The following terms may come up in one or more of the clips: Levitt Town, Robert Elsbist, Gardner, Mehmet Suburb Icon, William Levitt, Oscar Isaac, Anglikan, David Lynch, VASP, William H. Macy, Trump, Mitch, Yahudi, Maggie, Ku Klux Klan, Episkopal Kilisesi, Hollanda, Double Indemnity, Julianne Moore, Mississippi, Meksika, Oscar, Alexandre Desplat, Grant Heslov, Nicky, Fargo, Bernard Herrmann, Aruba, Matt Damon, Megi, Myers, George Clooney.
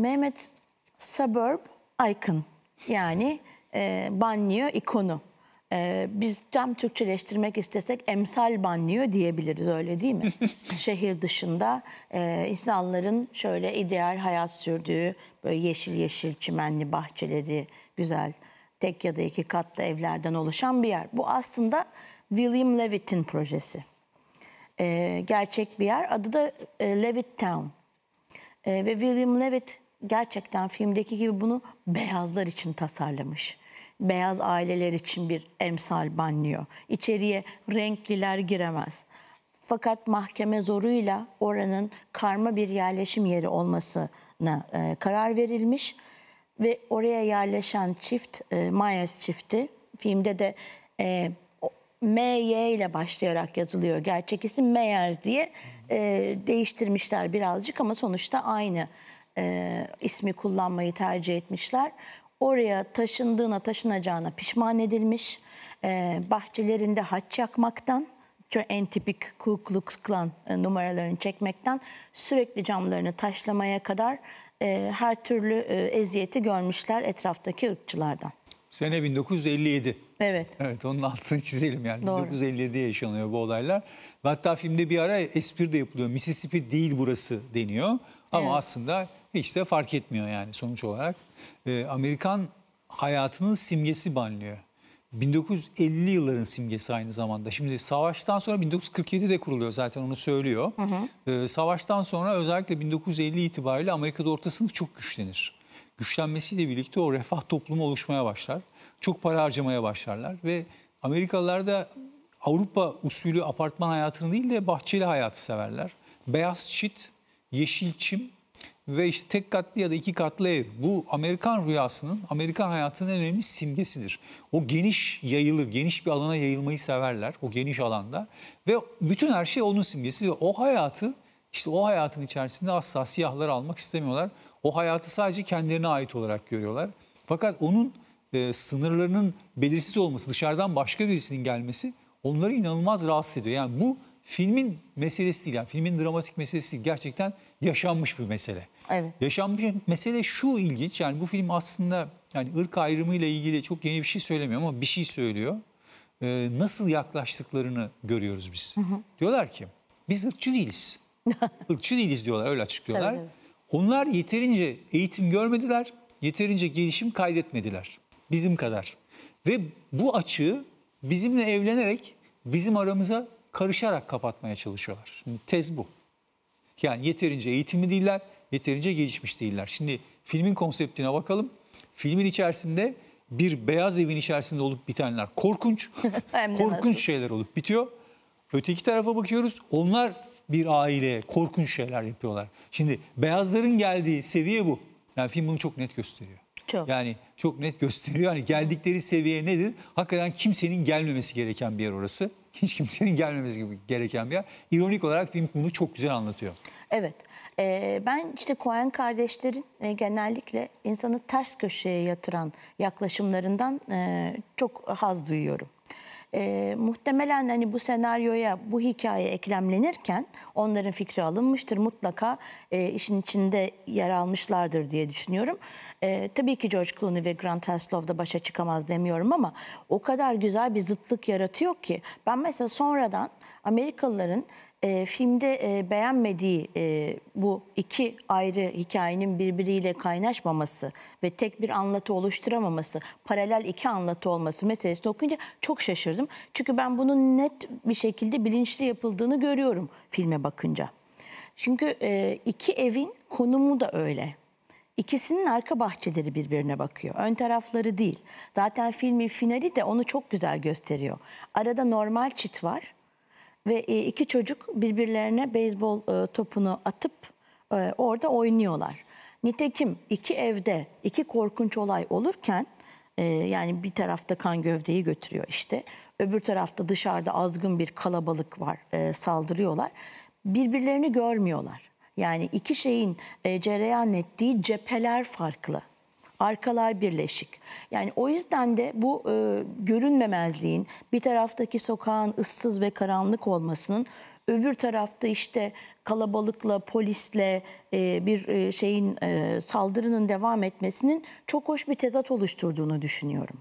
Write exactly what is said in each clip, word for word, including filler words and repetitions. Mehmet Suburb Icon, yani e, banliyö ikonu. E, biz tam Türkçeleştirmek istesek emsal banliyö diyebiliriz, öyle değil mi? Şehir dışında e, insanların şöyle ideal hayat sürdüğü böyle yeşil yeşil çimenli bahçeleri, güzel tek ya da iki katlı evlerden oluşan bir yer. Bu aslında William Levitt'in projesi. E, gerçek bir yer. Adı da e, Levitt Town. E, ve William Levitt gerçekten filmdeki gibi bunu beyazlar için tasarlamış. Beyaz aileler için bir emsal banliyö. İçeriye renkliler giremez. Fakat mahkeme zoruyla oranın karma bir yerleşim yeri olmasına e, karar verilmiş. Ve oraya yerleşen çift, e, Myers çifti, filmde de e, M Y ile başlayarak yazılıyor. Gerçek isim Myers diye e, değiştirmişler birazcık ama sonuçta aynı e, ismi kullanmayı tercih etmişler. Oraya taşındığına taşınacağına pişman edilmiş. E, bahçelerinde haç yakmaktan, en tipik Ku Klux Klan numaralarını çekmekten sürekli camlarını taşlamaya kadar e, her türlü e, eziyeti görmüşler etraftaki ırkçılardan. Sene bin dokuz yüz elli yedi. Evet. Evet, onun altını çizelim yani. Doğru. bin dokuz yüz elli yedi'de yaşanıyor bu olaylar. Hatta filmde bir ara espri de yapılıyor. Mississippi değil burası deniyor. Ama evet, aslında hiç de fark etmiyor yani sonuç olarak. E, Amerikan hayatının simgesi banliyö. bin dokuz yüz elli yılların simgesi aynı zamanda. Şimdi savaştan sonra bin dokuz yüz kırk yedi'de kuruluyor, zaten onu söylüyor. Hı hı. E, savaştan sonra özellikle bin dokuz yüz elli itibariyle Amerika'da orta sınıf çok güçlenir. Güçlenmesiyle birlikte o refah toplumu oluşmaya başlar. Çok para harcamaya başlarlar ve Amerikalılar da Avrupa usulü apartman hayatını değil de bahçeli hayatı severler. Beyaz çit, yeşil çim ve işte tek katlı ya da iki katlı ev. Bu Amerikan rüyasının, Amerikan hayatının en önemli simgesidir. O geniş yayılır, geniş bir alana yayılmayı severler, o geniş alanda. Ve bütün her şey onun simgesi ve o hayatı, işte o hayatın içerisinde asla siyahları almak istemiyorlar. O hayatı sadece kendilerine ait olarak görüyorlar. Fakat onun e, sınırlarının belirsiz olması, dışarıdan başka birisinin gelmesi onları inanılmaz rahatsız ediyor. Yani bu filmin meselesi değil, yani filmin dramatik meselesi değil, gerçekten yaşanmış bir mesele. Evet. Yaşanmış bir mesele şu ilginç, yani bu film aslında yani ırk ayrımıyla ilgili çok yeni bir şey söylemiyor ama bir şey söylüyor. E, nasıl yaklaştıklarını görüyoruz biz. Hı hı. Diyorlar ki biz ırkçı değiliz. Irkçı değiliz diyorlar, öyle açıklıyorlar. Evet, evet. Onlar yeterince eğitim görmediler, yeterince gelişim kaydetmediler bizim kadar. Ve bu açığı bizimle evlenerek, bizim aramıza karışarak kapatmaya çalışıyorlar. Şimdi tez bu. Yani yeterince eğitimli değiller, yeterince gelişmiş değiller. Şimdi filmin konseptine bakalım. Filmin içerisinde bir beyaz evin içerisinde olup bitenler korkunç, korkunç şeyler olup bitiyor. Öteki tarafa bakıyoruz, onlar bir aile, korkunç şeyler yapıyorlar. Şimdi beyazların geldiği seviye bu. Yani film bunu çok net gösteriyor. Çok. Yani çok net gösteriyor. Yani geldikleri seviye nedir? Hakikaten kimsenin gelmemesi gereken bir yer orası. Hiç kimsenin gelmemesi gereken bir yer. İronik olarak film bunu çok güzel anlatıyor. Evet. Ee, ben işte Coen kardeşlerin e, genellikle insanı ters köşeye yatıran yaklaşımlarından e, çok haz duyuyorum. E, muhtemelen hani bu senaryoya, bu hikaye eklemlenirken onların fikri alınmıştır. Mutlaka e, işin içinde yer almışlardır diye düşünüyorum. E, tabii ki George Clooney ve Grant Heslov da başa çıkamaz demiyorum ama o kadar güzel bir zıtlık yaratıyor ki. Ben mesela sonradan Amerikalıların e, filmde e, beğenmediği e, bu iki ayrı hikayenin birbiriyle kaynaşmaması ve tek bir anlatı oluşturamaması, paralel iki anlatı olması meselesini okuyunca çok şaşırdım. Çünkü ben bunun net bir şekilde bilinçli yapıldığını görüyorum filme bakınca. Çünkü e, iki evin konumu da öyle. İkisinin arka bahçeleri birbirine bakıyor. Ön tarafları değil. Zaten filmin finali de onu çok güzel gösteriyor. Arada normal çit var. Ve iki çocuk birbirlerine beyzbol topunu atıp orada oynuyorlar. Nitekim iki evde iki korkunç olay olurken, yani bir tarafta kan gövdeyi götürüyor işte, öbür tarafta dışarıda azgın bir kalabalık var, saldırıyorlar. Birbirlerini görmüyorlar. Yani iki şeyin cereyan ettiği cepheler farklı. Arkalar birleşik. Yani o yüzden de bu e, görünmemezliğin, bir taraftaki sokağın ıssız ve karanlık olmasının, öbür tarafta işte kalabalıkla, polisle e, bir e, şeyin e, saldırının devam etmesinin çok hoş bir tezat oluşturduğunu düşünüyorum.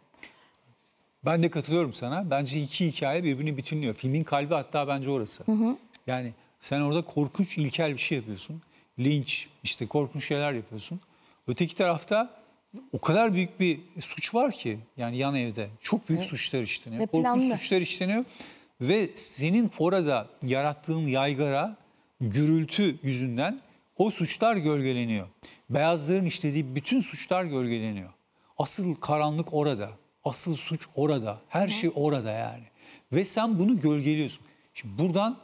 Ben de katılıyorum sana. Bence iki hikaye birbirini bütünlüyor. Filmin kalbi hatta bence orası. Hı hı. Yani sen orada korkunç, ilkel bir şey yapıyorsun. Linç, işte korkunç şeyler yapıyorsun. Öteki tarafta o kadar büyük bir suç var ki, yani yan evde çok büyük, evet, suçlar işleniyor. Korkunç suçlar işleniyor. Ve senin orada yarattığın yaygara, gürültü yüzünden o suçlar gölgeleniyor. Beyazların işlediği bütün suçlar gölgeleniyor. Asıl karanlık orada. Asıl suç orada. Her Hı. şey orada yani. Ve sen bunu gölgeliyorsun. Şimdi buradan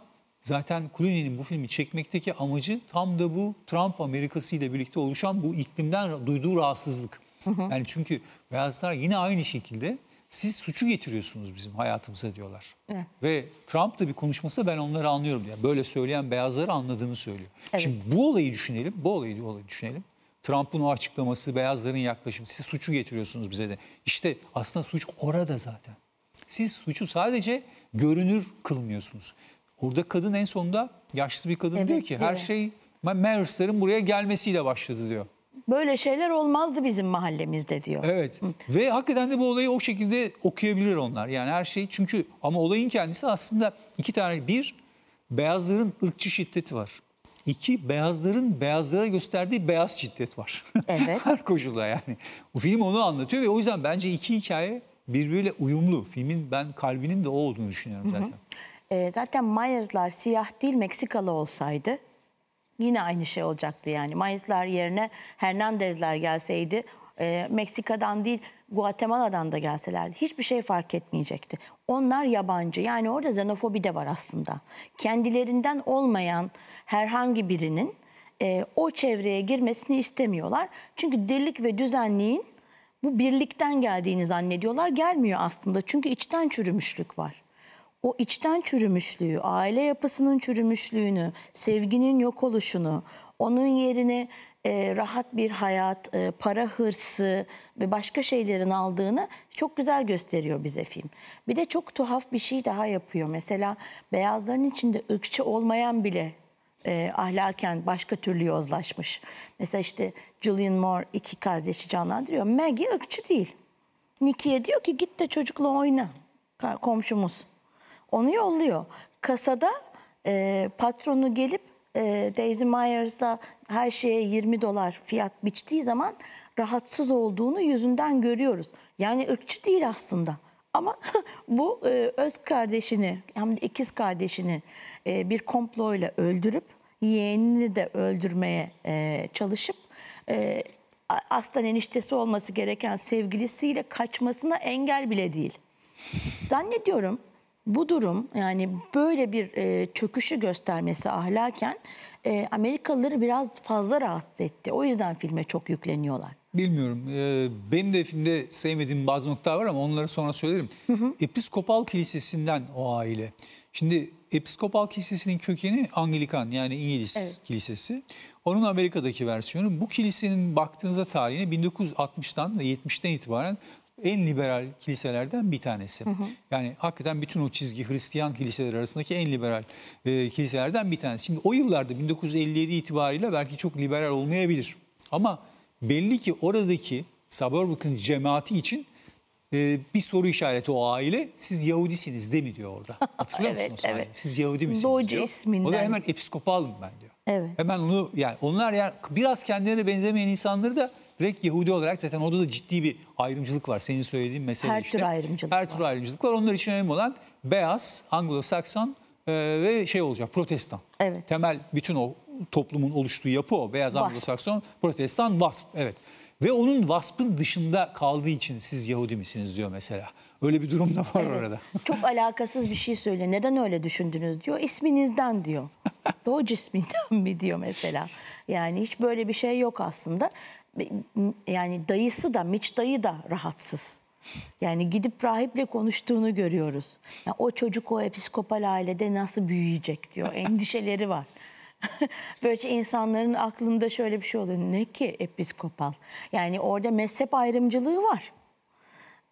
zaten Clooney'nin bu filmi çekmekteki amacı tam da bu Trump Amerikası ile birlikte oluşan bu iklimden duyduğu rahatsızlık. Hı hı. Yani çünkü beyazlar yine aynı şekilde siz suçu getiriyorsunuz bizim hayatımıza diyorlar. Evet. Ve Trump da bir konuşması ben onları anlıyorum diye. Böyle söyleyen beyazları anladığını söylüyor. Evet. Şimdi bu olayı düşünelim, bu olayı, bu olayı düşünelim. Trump'ın o açıklaması, beyazların yaklaşımı, siz suçu getiriyorsunuz bize de. İşte aslında suç orada zaten. Siz suçu sadece görünür kılmıyorsunuz. Orada kadın en sonunda, yaşlı bir kadın, evet, diyor ki her evet. şey Myers'ların buraya gelmesiyle başladı diyor. Böyle şeyler olmazdı bizim mahallemizde diyor. Evet. Hı. Ve hakikaten de bu olayı o şekilde okuyabilir onlar. Yani her şey, çünkü ama olayın kendisi aslında iki tane. Bir, beyazların ırkçı şiddeti var. İki, beyazların beyazlara gösterdiği beyaz şiddet var. Evet. Her koşulda yani. Bu film onu anlatıyor ve o yüzden bence iki hikaye birbiriyle uyumlu. Filmin ben kalbinin de o olduğunu düşünüyorum zaten. Hı hı. E, zaten Myers'lar siyah değil Meksikalı olsaydı yine aynı şey olacaktı yani. Myers'lar yerine Hernandez'ler gelseydi, e, Meksika'dan değil Guatemala'dan da gelselerdi hiçbir şey fark etmeyecekti. Onlar yabancı, yani orada xenofobi de var aslında. Kendilerinden olmayan herhangi birinin e, o çevreye girmesini istemiyorlar. Çünkü delilik ve düzenliğin bu birlikten geldiğini zannediyorlar, gelmiyor aslında çünkü içten çürümüşlük var. O içten çürümüşlüğü, aile yapısının çürümüşlüğünü, sevginin yok oluşunu, onun yerine e, rahat bir hayat, e, para hırsı ve başka şeylerin aldığını çok güzel gösteriyor bize film. Bir de çok tuhaf bir şey daha yapıyor. Mesela beyazların içinde ırkçı olmayan bile e, ahlaken başka türlü yozlaşmış. Mesela işte Julianne Moore iki kardeşi canlandırıyor. Maggie ırkçı değil. Nicky'ye diyor ki git de çocukla oyna, komşumuz. Onu yolluyor. Kasada e, patronu gelip e, Daisy Myers'a her şeye yirmi dolar fiyat biçtiği zaman rahatsız olduğunu yüzünden görüyoruz. Yani ırkçı değil aslında. Ama bu e, öz kardeşini, hem de ikiz kardeşini e, bir komployla öldürüp yeğenini de öldürmeye e, çalışıp e, aslan eniştesi olması gereken sevgilisiyle kaçmasına engel bile değil. Zannediyorum bu durum, yani böyle bir e, çöküşü göstermesi ahlaken e, Amerikalıları biraz fazla rahatsız etti. O yüzden filme çok yükleniyorlar. Bilmiyorum. Ee, benim de filmde sevmediğim bazı noktalar var ama onları sonra söylerim. Hı hı. Episkopal Kilisesi'nden o aile. Şimdi Episkopal Kilisesi'nin kökeni Anglikan, yani İngiliz, evet, kilisesi. Onun Amerika'daki versiyonu. Bu kilisenin baktığınızda tarihine bin dokuz yüz altmıştan ve yetmişten itibaren en liberal kiliselerden bir tanesi. Hı hı. Yani hakikaten bütün o çizgi Hristiyan kiliseler arasındaki en liberal e, kiliselerden bir tanesi. Şimdi o yıllarda bin dokuz yüz elli yedi itibariyle belki çok liberal olmayabilir. Ama belli ki oradaki Suburbic'in cemaati için e, bir soru işareti o aile. Siz Yahudisiniz değil mi diyor orada. Hatırlıyor evet, musunuz? Evet. Siz Yahudi misiniz Doğucu diyor. Isminden. O da hemen episkopalım ben diyor. Evet. Hemen onu, yani onlar yani biraz kendilerine benzemeyen insanları da direkt Yahudi olarak, zaten orada da ciddi bir ayrımcılık var. Senin söylediğin mesele her işte. Her tür ayrımcılık Her var. Her tür ayrımcılık var. Onlar için önemli olan beyaz, Anglo-Sakson e, ve şey olacak, protestan. Evet. Temel bütün o toplumun oluştuğu yapı o. Beyaz, Anglo-Sakson, protestan, V A S P. Evet. Ve onun V A S P'ın dışında kaldığı için siz Yahudi misiniz diyor mesela. Öyle bir durum da var, evet, orada. Çok alakasız bir şey söylüyor. Neden öyle düşündünüz diyor. İsminizden diyor. Doğucu isminden mi diyor mesela. Yani hiç böyle bir şey yok aslında. Yani dayısı da, Mitch dayı da rahatsız. Yani gidip rahiple konuştuğunu görüyoruz. Yani o çocuk o episkopal ailede nasıl büyüyecek diyor. Endişeleri var. Böylece insanların aklında şöyle bir şey oluyor. Ne ki episkopal? Yani orada mezhep ayrımcılığı var.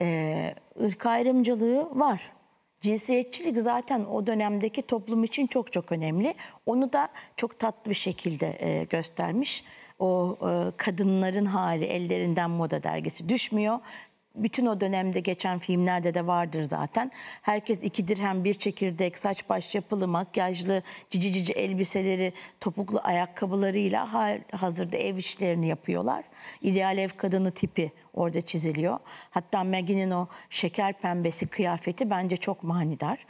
Ee, ırk ayrımcılığı var. Cinsiyetçilik zaten o dönemdeki toplum için çok çok önemli. Onu da çok tatlı bir şekilde e, göstermiş. O e, kadınların hali, ellerinden moda dergisi düşmüyor. Bütün o dönemde geçen filmlerde de vardır zaten. Herkes iki dirhem bir çekirdek, saç baş yapılı, makyajlı, cici cici elbiseleri, topuklu ayakkabılarıyla hazırda ev işlerini yapıyorlar. İdeal ev kadını tipi orada çiziliyor. Hatta Maggie'nin o şeker pembesi kıyafeti bence çok manidar.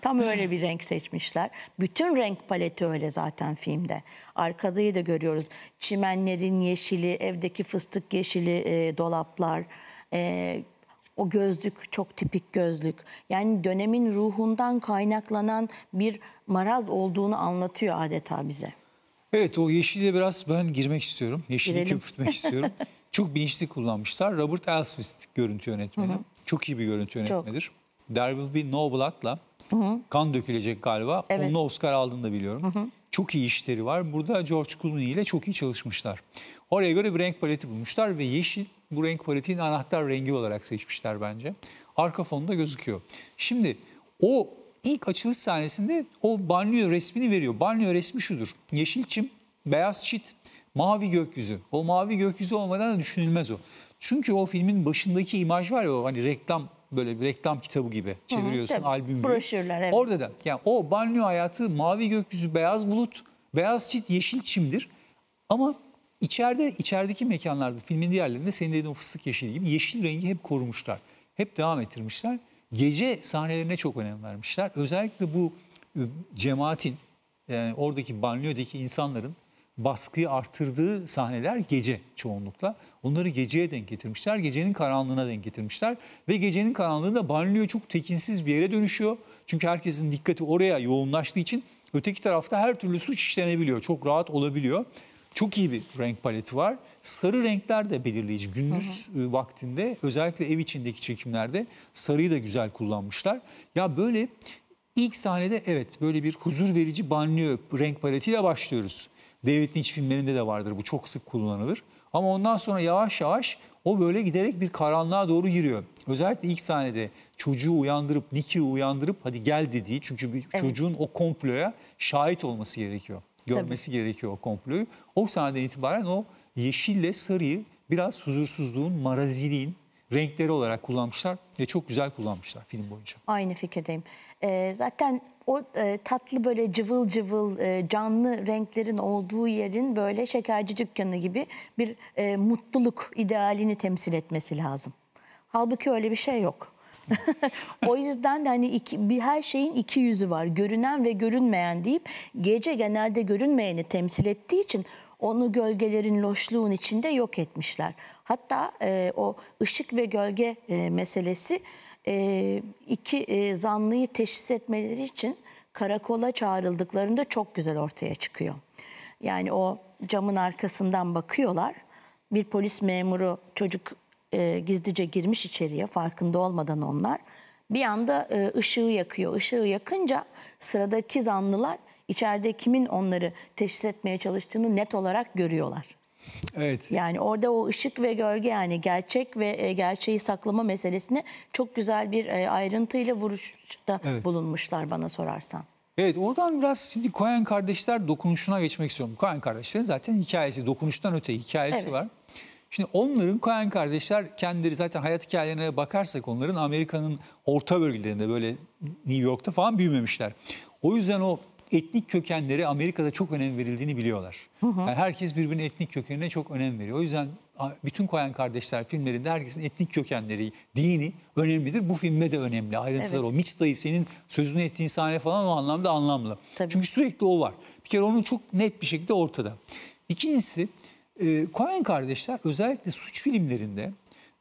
Tam öyle bir renk seçmişler. Bütün renk paleti öyle zaten filmde. Arkadayı da görüyoruz. Çimenlerin yeşili, evdeki fıstık yeşili e, dolaplar, e, o gözlük çok tipik gözlük. Yani dönemin ruhundan kaynaklanan bir maraz olduğunu anlatıyor adeta bize. Evet, o yeşile biraz ben girmek istiyorum. Yeşili köpürtmek istiyorum. Çok bilinçli kullanmışlar. Robert Elsbist görüntü yönetmeni. Hı hı. Çok iyi bir görüntü yönetmenidir. Çok. There Will Be No Blood'la kan dökülecek galiba. Evet. Onunla Oscar aldığını da biliyorum. Hı hı. Çok iyi işleri var. Burada George Clooney ile çok iyi çalışmışlar. Oraya göre bir renk paleti bulmuşlar ve yeşil bu renk paletinin anahtar rengi olarak seçmişler bence. Arka fonda gözüküyor. Şimdi o ilk açılış sahnesinde o banyo resmini veriyor. Banyo resmi şudur. Yeşil çim, beyaz çit, mavi gökyüzü. O mavi gökyüzü olmadan da düşünülmez o. Çünkü o filmin başındaki imaj var ya, o hani reklam, böyle bir reklam kitabı gibi çeviriyorsun, hı hı, albüm gibi. Broşürler, evet. Orada da yani o banyo hayatı, mavi gökyüzü, beyaz bulut, beyaz çit, yeşil çimdir. Ama içeride, içerideki mekanlarda, filmin diğerlerinde senin dediğin o fıstık yeşili gibi yeşil rengi hep korumuşlar. Hep devam ettirmişler. Gece sahnelerine çok önem vermişler. Özellikle bu cemaatin, yani oradaki banyodaki insanların baskıyı artırdığı sahneler gece çoğunlukla. Onları geceye denk getirmişler. Gecenin karanlığına denk getirmişler. Ve gecenin karanlığında banyo çok tekinsiz bir yere dönüşüyor. Çünkü herkesin dikkati oraya yoğunlaştığı için öteki tarafta her türlü suç işlenebiliyor. Çok rahat olabiliyor. Çok iyi bir renk paleti var. Sarı renkler de belirleyici. Gündüz, hı hı, vaktinde özellikle ev içindeki çekimlerde sarıyı da güzel kullanmışlar. Ya böyle ilk sahnede evet böyle bir huzur verici banyo renk paletiyle başlıyoruz. David Lynch filmlerinde de vardır bu, çok sık kullanılır. Ama ondan sonra yavaş yavaş o böyle giderek bir karanlığa doğru giriyor. Özellikle ilk sahnede çocuğu uyandırıp, Nicky'yi uyandırıp hadi gel dediği, çünkü bir, evet, çocuğun o komploya şahit olması gerekiyor. Görmesi, tabii, gerekiyor o komployu. O sahneden itibaren o yeşille sarıyı biraz huzursuzluğun, maraziliğin renkleri olarak kullanmışlar ve çok güzel kullanmışlar film boyunca. Aynı fikirdeyim. Ee, zaten o e, tatlı böyle cıvıl cıvıl e, canlı renklerin olduğu yerin böyle şekerci dükkanı gibi bir e, mutluluk idealini temsil etmesi lazım. Halbuki öyle bir şey yok. O yüzden de hani iki, bir her şeyin iki yüzü var. Görünen ve görünmeyen deyip gece genelde görünmeyeni temsil ettiği için onu gölgelerin, loşluğun içinde yok etmişler. Hatta e, o ışık ve gölge e, meselesi e, iki e, zanlıyı teşhis etmeleri için karakola çağrıldıklarında çok güzel ortaya çıkıyor. Yani o camın arkasından bakıyorlar. Bir polis memuru, çocuk e, gizlice girmiş içeriye, farkında olmadan onlar. Bir anda e, ışığı yakıyor. Işığı yakınca sıradaki zanlılar İçeride kimin onları teşhis etmeye çalıştığını net olarak görüyorlar. Evet. Yani orada o ışık ve gölge, yani gerçek ve gerçeği saklama meselesine çok güzel bir ayrıntıyla vuruşta, evet, bulunmuşlar bana sorarsan. Evet, oradan biraz şimdi Coen kardeşler dokunuşuna geçmek istiyorum. Coen kardeşlerin zaten hikayesi, dokunuştan öte hikayesi, evet, var. Şimdi onların Coen kardeşler kendileri zaten hayat hikayelerine bakarsak onların Amerika'nın orta bölgelerinde böyle New York'ta falan büyümemişler. O yüzden o etnik kökenlere Amerika'da çok önem verildiğini biliyorlar. Hı hı. Yani herkes birbirinin etnik kökenine çok önem veriyor. O yüzden bütün Coen kardeşler filmlerinde herkesin etnik kökenleri, dini önemlidir. Bu filmde de önemli. Ayrıntılar, evet, o. Mitch dayı senin sözünü ettiğin sahne falan o anlamda anlamlı. Tabii. Çünkü sürekli o var. Bir kere onun çok net bir şekilde ortada. İkincisi, Coen kardeşler özellikle suç filmlerinde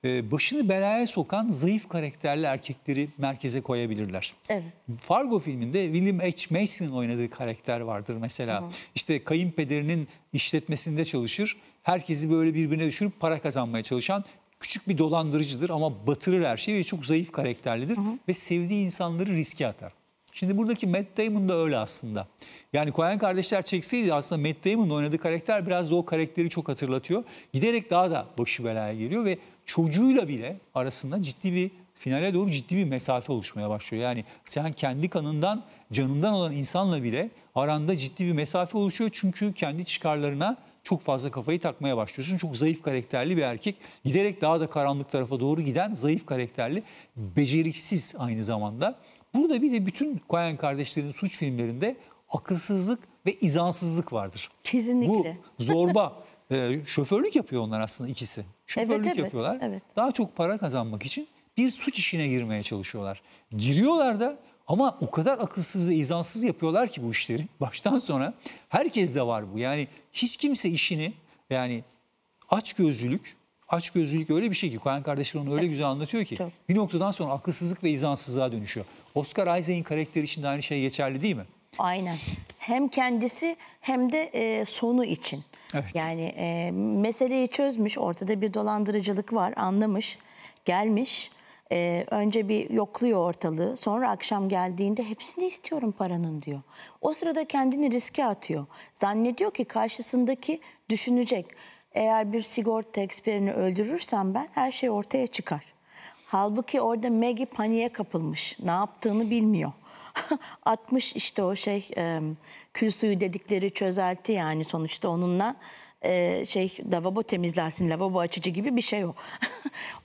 başını belaya sokan zayıf karakterli erkekleri merkeze koyabilirler. Evet. Fargo filminde William H. Macy'nin oynadığı karakter vardır mesela. Hı hı. İşte kayınpederinin işletmesinde çalışır. Herkesi böyle birbirine düşürüp para kazanmaya çalışan küçük bir dolandırıcıdır ama batırır her şeyi ve çok zayıf karakterlidir. Hı hı. Ve sevdiği insanları riske atar. Şimdi buradaki Matt Damon da öyle aslında. Yani Coen kardeşler çekseydi aslında Matt Damon'ın oynadığı karakter biraz da o karakteri çok hatırlatıyor. Giderek daha da başı belaya geliyor ve çocuğuyla bile arasında ciddi bir, finale doğru ciddi bir mesafe oluşmaya başlıyor. Yani sen kendi kanından, canından olan insanla bile aranda ciddi bir mesafe oluşuyor. Çünkü kendi çıkarlarına çok fazla kafayı takmaya başlıyorsun. Çok zayıf karakterli bir erkek. Giderek daha da karanlık tarafa doğru giden zayıf karakterli, beceriksiz aynı zamanda. Burada bir de bütün Coen kardeşlerin suç filmlerinde akılsızlık ve izansızlık vardır. Kesinlikle. Bu zorba. e, şoförlük yapıyor onlar aslında ikisi. Şoförlük evet, evet, yapıyorlar. Evet. Daha çok para kazanmak için bir suç işine girmeye çalışıyorlar. Giriyorlar da ama o kadar akılsız ve izansız yapıyorlar ki bu işleri. Baştan sona herkes de var bu. Yani hiç kimse işini, yani açgözlülük, açgözlülük öyle bir şey ki Coen kardeşler onu öyle güzel anlatıyor ki çok. Bir noktadan sonra akılsızlık ve izansızlığa dönüşüyor. Oscar Isaac'in karakteri için de aynı şey geçerli değil mi? Aynen. Hem kendisi hem de e, sonu için. Evet. Yani e, meseleyi çözmüş, ortada bir dolandırıcılık var, anlamış, gelmiş. Ee, önce bir yokluyor ortalığı, sonra akşam geldiğinde hepsini istiyorum paranın diyor. O sırada kendini riske atıyor. Zannediyor ki karşısındaki düşünecek. Eğer bir sigorta eksperini öldürürsem ben her şey ortaya çıkar. Halbuki orada Megi paniğe kapılmış. Ne yaptığını bilmiyor. Atmış işte o şey e, kül suyu dedikleri çözelti, yani sonuçta onunla e, şey lavabo temizlersin, lavabo açıcı gibi bir şey o.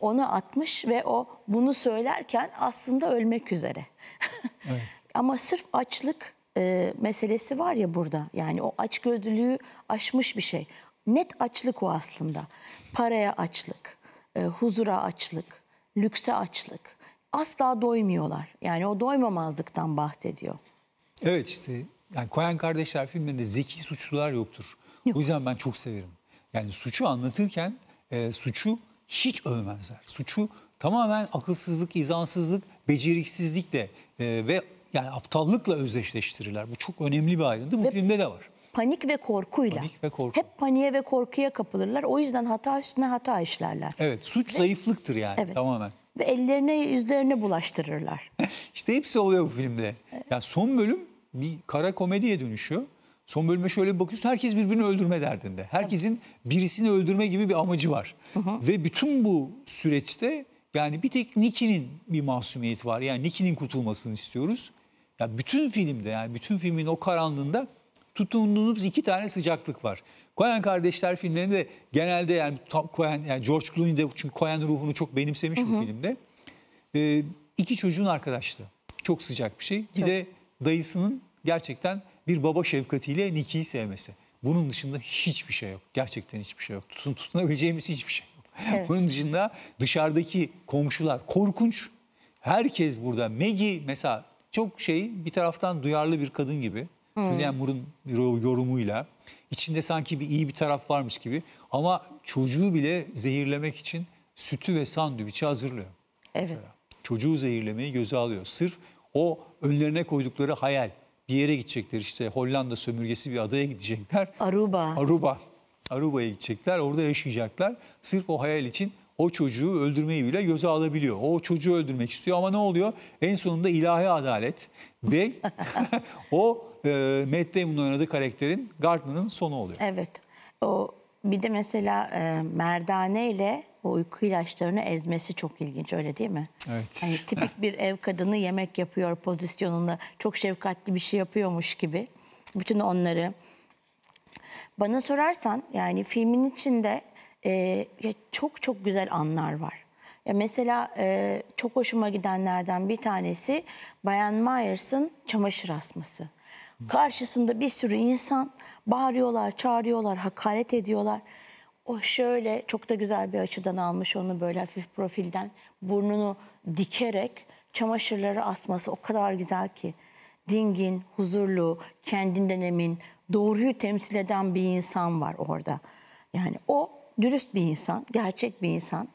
Onu atmış ve o bunu söylerken aslında ölmek üzere. Evet. Ama sırf açlık e, meselesi var ya burada. Yani o açgözlülüğü aşmış bir şey. Net açlık o aslında. Paraya açlık, e, huzura açlık, lükse açlık. Asla doymuyorlar. Yani o doymamazlıktan bahsediyor. Evet işte. Yani Coen kardeşler filmlerinde zeki suçlular yoktur. Yok. O yüzden ben çok severim. Yani suçu anlatırken e, suçu hiç övmezler. Suçu tamamen akılsızlık, izansızlık, beceriksizlikle e, ve yani aptallıkla özdeşleştirirler. Bu çok önemli bir ayrıntı. Bu ve filmde de var. Panik ve korkuyla. Panik ve korku. Hep paniğe ve korkuya kapılırlar. O yüzden hata üstüne hata işlerler. Evet, suç ve zayıflıktır yani, evet, tamamen. Ve ellerine, yüzlerine bulaştırırlar. İşte hepsi oluyor bu filmde. Evet. Yani son bölüm bir kara komediye dönüşüyor. Son bölüme şöyle bir bakıyorsun, herkes birbirini öldürme derdinde. Herkesin birisini öldürme gibi bir amacı var. Hı hı. Ve bütün bu süreçte yani bir tek Nicky'nin bir masumiyeti var. Yani Nicky'nin kurtulmasını istiyoruz. Yani bütün filmde, yani bütün filmin o karanlığında tutunduğumuz iki tane sıcaklık var. Coen kardeşler filmlerinde genelde yani, Coen, yani George Clooney de çünkü Coen ruhunu çok benimsemiş hı hı. bu filmde. Ee, iki çocuğun arkadaşlığı. Çok sıcak bir şey. Bir çok. de dayısının gerçekten bir baba şefkatiyle Nicky'yi sevmesi. Bunun dışında hiçbir şey yok. Gerçekten hiçbir şey yok. Tutun, tutunabileceğimiz hiçbir şey yok. Evet. Bunun dışında dışarıdaki komşular korkunç. Herkes burada. Maggie mesela çok şey, bir taraftan duyarlı bir kadın gibi. Hmm. Julianne Moore'un yorumuyla. İçinde sanki bir iyi bir taraf varmış gibi. Ama çocuğu bile zehirlemek için sütü ve sandviçi hazırlıyor. Evet. Mesela. Çocuğu zehirlemeyi göze alıyor. Sırf o önlerine koydukları hayal. Bir yere gidecekler, işte Hollanda sömürgesi bir adaya gidecekler. Aruba. Aruba. Aruba'ya gidecekler, orada yaşayacaklar. Sırf o hayal için o çocuğu öldürmeyi bile göze alabiliyor. O çocuğu öldürmek istiyor ama ne oluyor? En sonunda ilahi adalet ve o e, Matt Damon'un oynadığı karakterin, Gardner'ın sonu oluyor. Evet. O bir de mesela e, merdane ile o uyku ilaçlarını ezmesi çok ilginç, öyle değil mi? Evet. Yani tipik bir ev kadını yemek yapıyor pozisyonunda. Çok şefkatli bir şey yapıyormuş gibi. Bütün onları. Bana sorarsan yani filmin içinde e, ya çok çok güzel anlar var. Ya mesela e, çok hoşuma gidenlerden bir tanesi Bayan Myers'ın çamaşır asması. Karşısında bir sürü insan, bağırıyorlar, çağırıyorlar, hakaret ediyorlar. O şöyle çok da güzel bir açıdan almış onu, böyle hafif profilden burnunu dikerek çamaşırları asması o kadar güzel ki. Dingin, huzurlu, kendinden emin, doğruyu temsil eden bir insan var orada. Yani o dürüst bir insan, gerçek bir insan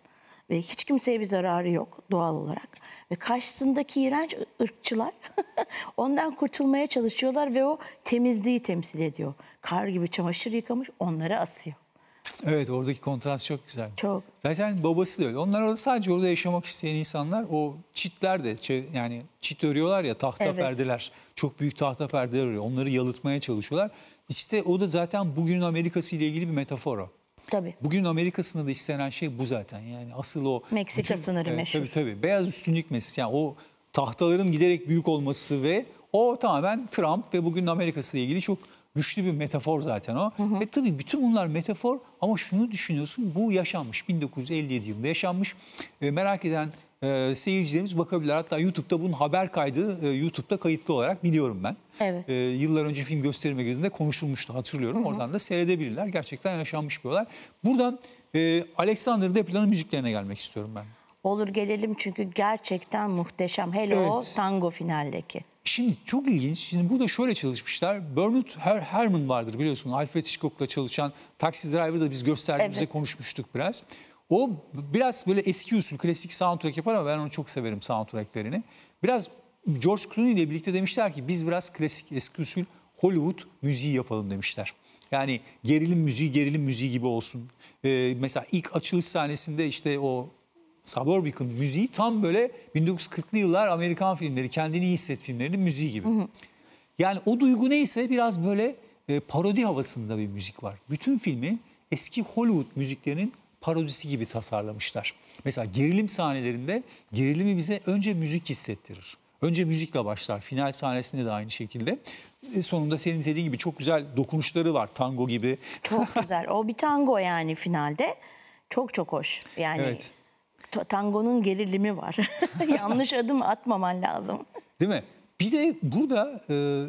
ve hiç kimseye bir zararı yok doğal olarak. Ve karşısındaki iğrenç ırkçılar ondan kurtulmaya çalışıyorlar ve o temizliği temsil ediyor. Kar gibi çamaşır yıkamış, onları asıyor. Evet, oradaki kontrast çok güzel. Çok. Zaten babası da öyle. Onlar orada sadece orada yaşamak isteyen insanlar. O çitler de yani çit örüyorlar ya, tahta evet. perdeler. Çok büyük tahta perdeler örüyor. Onları yalıtmaya çalışıyorlar. İşte o da zaten bugünün Amerikası ile ilgili bir metafor o. Tabii. Bugün Amerika'sında da istenen şey bu zaten. Yani asıl o... Meksika bütün, sınırı evet, meşhur. Tabii tabii. Beyaz üstünlük meselesi. Yani o tahtaların giderek büyük olması ve o tamamen Trump ve bugün Amerika'sı ile ilgili çok güçlü bir metafor zaten o. Hı hı. Ve tabii bütün bunlar metafor ama şunu düşünüyorsun, bu yaşanmış. bin dokuz yüz elli yedi yılında yaşanmış. E, merak eden e, seyircilerimiz bakabilir. Hatta YouTube'da bunun haber kaydı e, YouTube'da kayıtlı olarak biliyorum ben. Evet. E, yıllar önce film gösterime girdiğinde konuşulmuştu, hatırlıyorum. Hı hı. Oradan da seyredebilirler. Gerçekten yaşanmış bir olay. Buradan e, Alexandre Desplat'ın müziklerine gelmek istiyorum ben. Olur, gelelim çünkü gerçekten muhteşem. Hele evet. o tango finaldeki. Şimdi çok ilginç. Şimdi burada şöyle çalışmışlar. Bernard Herrmann vardır biliyorsun. Alfred Hitchcock'la çalışan Taxi Driver'da biz gösterdiğimizde evet. konuşmuştuk biraz. O biraz böyle eski usul klasik soundtrack yapar ama ben onu çok severim, soundtracklerini. Biraz George Clooney ile birlikte demişler ki biz biraz klasik eski usul Hollywood müziği yapalım demişler. Yani gerilim müziği gerilim müziği gibi olsun. Ee, mesela ilk açılış sahnesinde işte o Suburbicon müziği tam böyle bin dokuz yüz kırklı yıllar Amerikan filmleri, kendini iyi hisset filmlerinin müziği gibi. Hı hı. Yani o duygu neyse biraz böyle e, parodi havasında bir müzik var. Bütün filmi eski Hollywood müziklerinin parodisi gibi tasarlamışlar. Mesela gerilim sahnelerinde gerilimi bize önce müzik hissettirir. Önce müzikle başlar. Final sahnesinde de aynı şekilde. E, sonunda senin dediğin gibi çok güzel dokunuşları var. Tango gibi. Çok güzel. O bir tango yani finalde. Çok çok hoş. Yani... Evet. Tangonun gerilimi var. Yanlış adım atmaman lazım. Değil mi? Bir de burada e,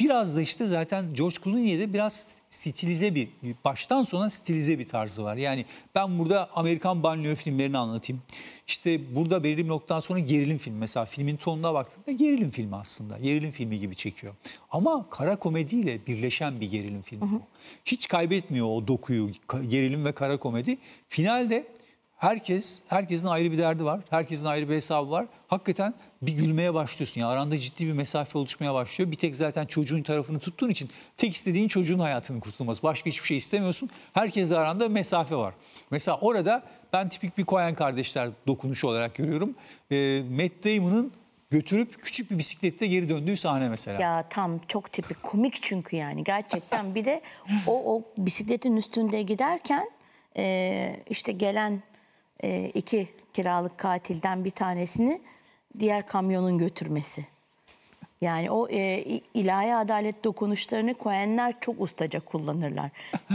biraz da işte zaten George Clooney'de biraz stilize bir, baştan sona stilize bir tarzı var. Yani ben burada Amerikan banliyö filmlerini anlatayım. İşte burada belirli bir noktadan sonra gerilim film. Mesela filmin tonuna baktığında gerilim filmi aslında. Gerilim filmi gibi çekiyor. Ama kara komediyle birleşen bir gerilim filmi bu. Hiç kaybetmiyor o dokuyu, gerilim ve kara komedi. Finalde... Herkes, herkesin ayrı bir derdi var. Herkesin ayrı bir hesabı var. Hakikaten bir gülmeye başlıyorsun. Yani aranda ciddi bir mesafe oluşmaya başlıyor. Bir tek zaten çocuğun tarafını tuttuğun için tek istediğin çocuğun hayatının kurtulması. Başka hiçbir şey istemiyorsun. Herkes aranda mesafe var. Mesela orada ben tipik bir Coen kardeşler dokunuşu olarak görüyorum. E, Matt Damon'ın götürüp küçük bir bisiklette geri döndüğü sahne mesela. Ya tam çok tipik, komik çünkü yani gerçekten. Bir de o, o bisikletin üstünde giderken e, işte gelen... E, iki kiralık katilden bir tanesini diğer kamyonun götürmesi. Yani o e, ilahi adalet dokunuşlarını Coen'ler çok ustaca kullanırlar.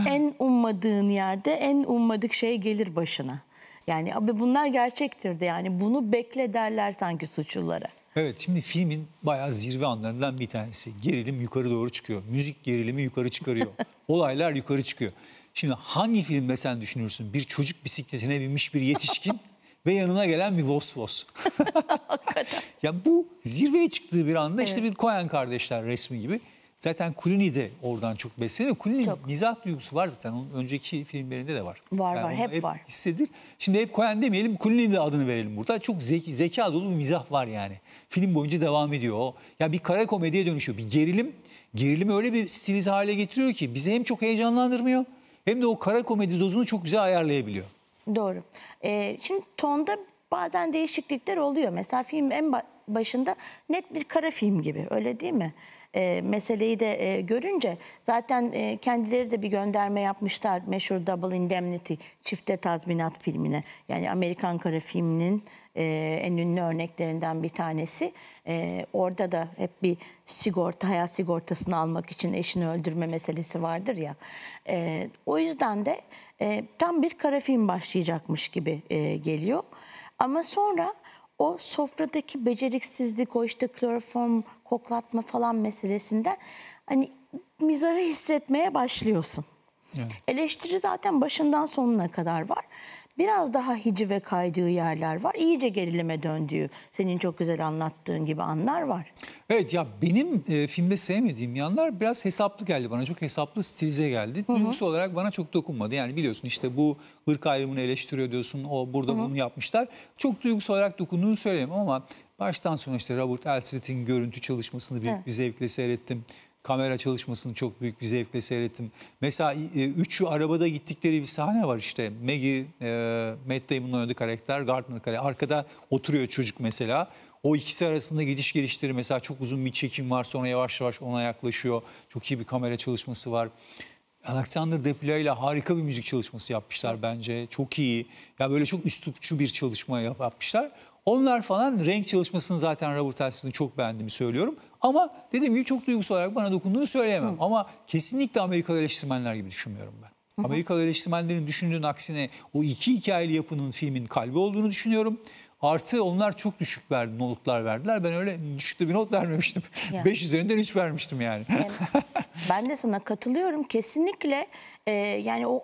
En ummadığın yerde en ummadık şey gelir başına. Yani abi bunlar gerçektir de yani bunu bekle derler sanki suçlulara. Evet, şimdi filmin bayağı zirve anlarından bir tanesi. Gerilim yukarı doğru çıkıyor. Müzik gerilimi yukarı çıkarıyor. Olaylar yukarı çıkıyor. Şimdi hangi filmde sen düşünürsün? Bir çocuk bisikletine binmiş bir yetişkin ve yanına gelen bir vos vos. Ya bu zirveye çıktığı bir anda evet. işte bir Coen kardeşler resmi gibi. Zaten Clooney de oradan çok besleniyor. Clooney'nin mizah duygusu var zaten. Onun önceki filmlerinde de var. Var yani var, hep, hep var. Hissedilir. Şimdi hep Coen demeyelim, Clooney'nin de adını verelim burada. Çok zeki, zeka dolu bir mizah var yani. Film boyunca devam ediyor. O. Ya bir kara komediye dönüşüyor. Bir gerilim, gerilimi öyle bir stilize hale getiriyor ki bizi hem çok heyecanlandırmıyor... Hem de o kara komedi dozunu çok güzel ayarlayabiliyor. Doğru. Ee, şimdi tonda bazen değişiklikler oluyor. Mesela film en başında net bir kara film gibi, öyle değil mi? Ee, meseleyi de e, görünce zaten e, kendileri de bir gönderme yapmışlar. Meşhur Double Indemnity, çifte tazminat filmine. Yani Amerikan kara filminin e, en ünlü örneklerinden bir tanesi. E, orada da hep bir sigorta, hayat sigortasını almak için eşini öldürme meselesi vardır ya. E, o yüzden de e, tam bir kara film başlayacakmış gibi e, geliyor. Ama sonra o sofradaki beceriksizlik, o işte kloroform koklatma falan meselesinden hani mizahı hissetmeye başlıyorsun. Evet. Eleştiri zaten başından sonuna kadar var. Biraz daha hicive kaydığı yerler var. İyice gerilime döndüğü, senin çok güzel anlattığın gibi anlar var. Evet ya benim e, filmde sevmediğim yanlar biraz hesaplı geldi bana. Çok hesaplı, stilize geldi. Duygusal olarak bana çok dokunmadı. Yani biliyorsun işte bu ırk ayrımını eleştiriyor diyorsun. O burada Hı-hı. bunu yapmışlar. Çok duygusal olarak dokunduğunu söyleyeyim ama baştan sona işte Robert Elsbist'in görüntü çalışmasını büyük bir zevkle seyrettim. kamera çalışmasını çok büyük bir zevkle seyrettim. Mesela e, üçü arabada gittikleri bir sahne var işte. Megi, e, Matt Damon'un oynadığı karakter, Gardner karakter. Arkada oturuyor çocuk mesela. O ikisi arasında gidiş gelişleri mesela çok uzun bir çekim var. Sonra yavaş yavaş ona yaklaşıyor. Çok iyi bir kamera çalışması var. Alexandre Desplat ile harika bir müzik çalışması yapmışlar bence. Çok iyi. Ya yani böyle çok üslupçu bir çalışma yapmışlar. Onlar falan renk çalışmasını zaten Robert Elsbist'in çok beğendiğimi söylüyorum. Ama dediğim gibi çok duygusal olarak bana dokunduğunu söyleyemem. Hı. Ama kesinlikle Amerikalı eleştirmenler gibi düşünmüyorum ben. Hı hı. Amerikalı eleştirmenlerin düşündüğünün aksine o iki hikayeli yapının filmin kalbi olduğunu düşünüyorum. Artı onlar çok düşük verdi, notlar verdiler. Ben öyle düşükte bir not vermemiştim. Yani. Beş üzerinden üç vermiştim yani. yani. Ben de sana katılıyorum. Kesinlikle e, yani o...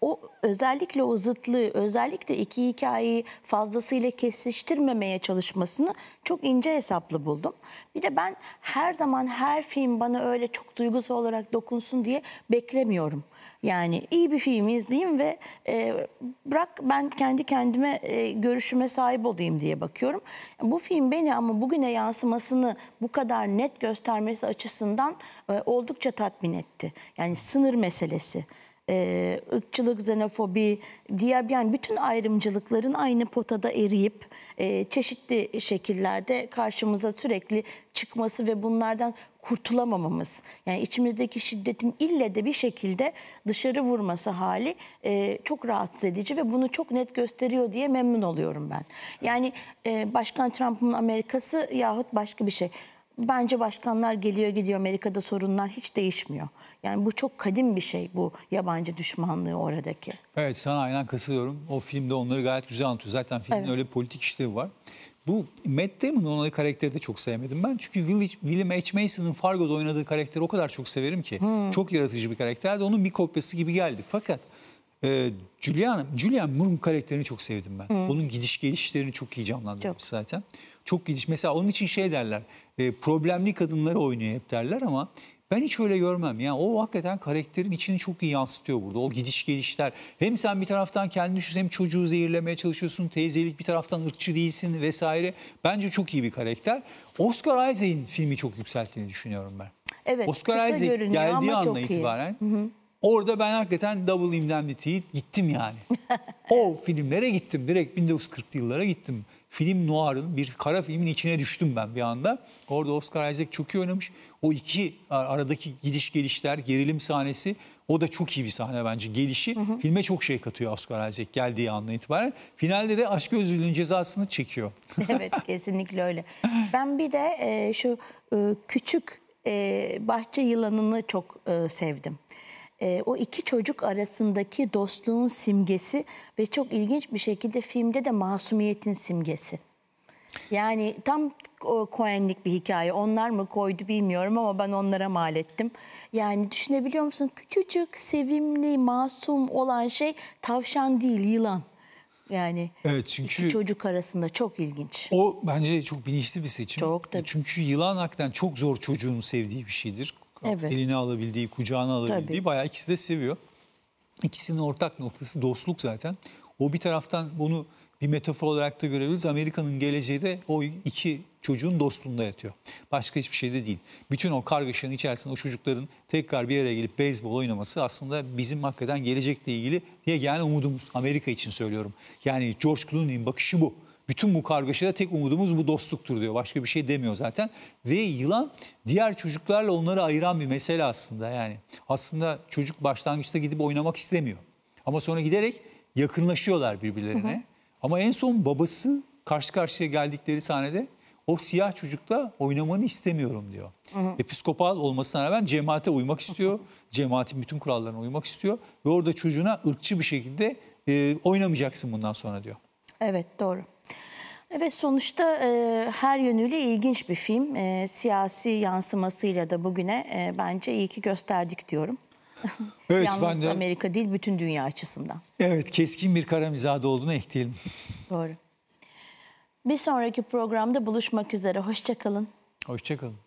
O özellikle o zıtlığı, özellikle iki hikayeyi fazlasıyla kesiştirmemeye çalışmasını çok ince hesaplı buldum. Bir de ben her zaman her film bana öyle çok duygusal olarak dokunsun diye beklemiyorum. Yani iyi bir film izleyeyim ve e, bırak ben kendi kendime e, görüşüme sahip olayım diye bakıyorum. Bu film beni ama bugüne yansımasını bu kadar net göstermesi açısından e, oldukça tatmin etti. Yani sınır meselesi. Ee, ırkçılık, xenofobi, diğer yani bütün ayrımcılıkların aynı potada eriyip e, çeşitli şekillerde karşımıza sürekli çıkması ve bunlardan kurtulamamamız. Yani içimizdeki şiddetin ille de bir şekilde dışarı vurması hali e, çok rahatsız edici ve bunu çok net gösteriyor diye memnun oluyorum ben. Yani e, Başkan Trump'ın Amerikası yahut başka bir şey. Bence başkanlar geliyor gidiyor, Amerika'da sorunlar hiç değişmiyor. Yani bu çok kadim bir şey, bu yabancı düşmanlığı oradaki. Evet, sana aynen katılıyorum. O filmde onları gayet güzel anlatıyor. Zaten filmin evet. öyle politik işlevi var. Bu Matt Damon'un oynadığı karakteri de çok sevmedim ben. Çünkü William H. Macy'nin Fargo'da oynadığı karakteri o kadar çok severim ki. Hmm. Çok yaratıcı bir karakterdi. Onun bir kopyası gibi geldi. Fakat e, Julianne, Julianne Moore'un karakterini çok sevdim ben. Hmm. Onun gidiş gelişlerini çok iyi canlandırmış zaten. Çok gidiş. Mesela onun için şey derler, e, problemli kadınları oynuyor hep derler ama ben hiç öyle görmem. Yani o hakikaten karakterin içini çok iyi yansıtıyor burada. O gidiş gelişler. Hem sen bir taraftan kendini düşünüyorsun, hem çocuğu zehirlemeye çalışıyorsun, teyzelik bir taraftan ırkçı değilsin vesaire. Bence çok iyi bir karakter. Oscar Isaac'in filmi çok yükselttiğini düşünüyorum ben. Evet, Oscar Isaac geldiği andan itibaren... Hı hı. Orada ben hakikaten Double Indemnity'ye gittim yani. O filmlere gittim. Direkt bin dokuz yüz kırklı yıllara gittim. Film noir'ın, bir kara filmin içine düştüm ben bir anda. Orada Oscar Isaac çok iyi oynamış. O iki aradaki gidiş gelişler, gerilim sahnesi. O da çok iyi bir sahne bence gelişi. Hı hı. Filme çok şey katıyor Oscar Isaac geldiği andan itibaren. Finalde de aşk özürlüğünün cezasını çekiyor. Evet, kesinlikle öyle. Ben bir de e, şu e, küçük e, bahçe yılanını çok e, sevdim. E, o iki çocuk arasındaki dostluğun simgesi ve çok ilginç bir şekilde filmde de masumiyetin simgesi. Yani tam Coen'lik bir hikaye. Onlar mı koydu bilmiyorum ama ben onlara mal ettim. Yani düşünebiliyor musun? Küçücük, sevimli, masum olan şey tavşan değil, yılan. Yani evet, çünkü iki çocuk arasında çok ilginç. O bence çok bilinçli bir seçim. Çok, tabii. Çünkü yılan hakikaten çok zor çocuğun sevdiği bir şeydir. Evet. Eline alabildiği, kucağına alabildiği. Tabii. Bayağı ikisi de seviyor. İkisinin ortak noktası dostluk zaten. O bir taraftan bunu bir metafor olarak da görebiliriz. Amerika'nın geleceği de o iki çocuğun dostluğunda yatıyor. Başka hiçbir şey de değil. Bütün o kargaşanın içerisinde o çocukların tekrar bir araya gelip beyzbol oynaması aslında bizim hakikaten gelecekle ilgili yegane umudumuz. Amerika için söylüyorum. Yani George Clooney'in bakışı bu. Bütün bu kargaşada tek umudumuz bu dostluktur diyor. Başka bir şey demiyor zaten. Ve yılan diğer çocuklarla onları ayıran bir mesele aslında yani. Aslında çocuk başlangıçta gidip oynamak istemiyor. Ama sonra giderek yakınlaşıyorlar birbirlerine. Hı hı. Ama en son babası karşı karşıya geldikleri sahnede o siyah çocukla oynamanı istemiyorum diyor. Hı hı. Episkopal olmasına rağmen cemaate uymak istiyor. Hı hı. Cemaatin bütün kurallarına uymak istiyor. Ve orada çocuğuna ırkçı bir şekilde e, oynamayacaksın bundan sonra diyor. Evet, doğru. Evet, sonuçta e, her yönüyle ilginç bir film. E, siyasi yansımasıyla da bugüne e, bence iyi ki gösterdik diyorum. Evet, yalnız ben de... Amerika değil, bütün dünya açısından. Evet, keskin bir kara mizahı olduğunu ekleyelim. Doğru. Bir sonraki programda buluşmak üzere. Hoşça kalın. Hoşça kalın.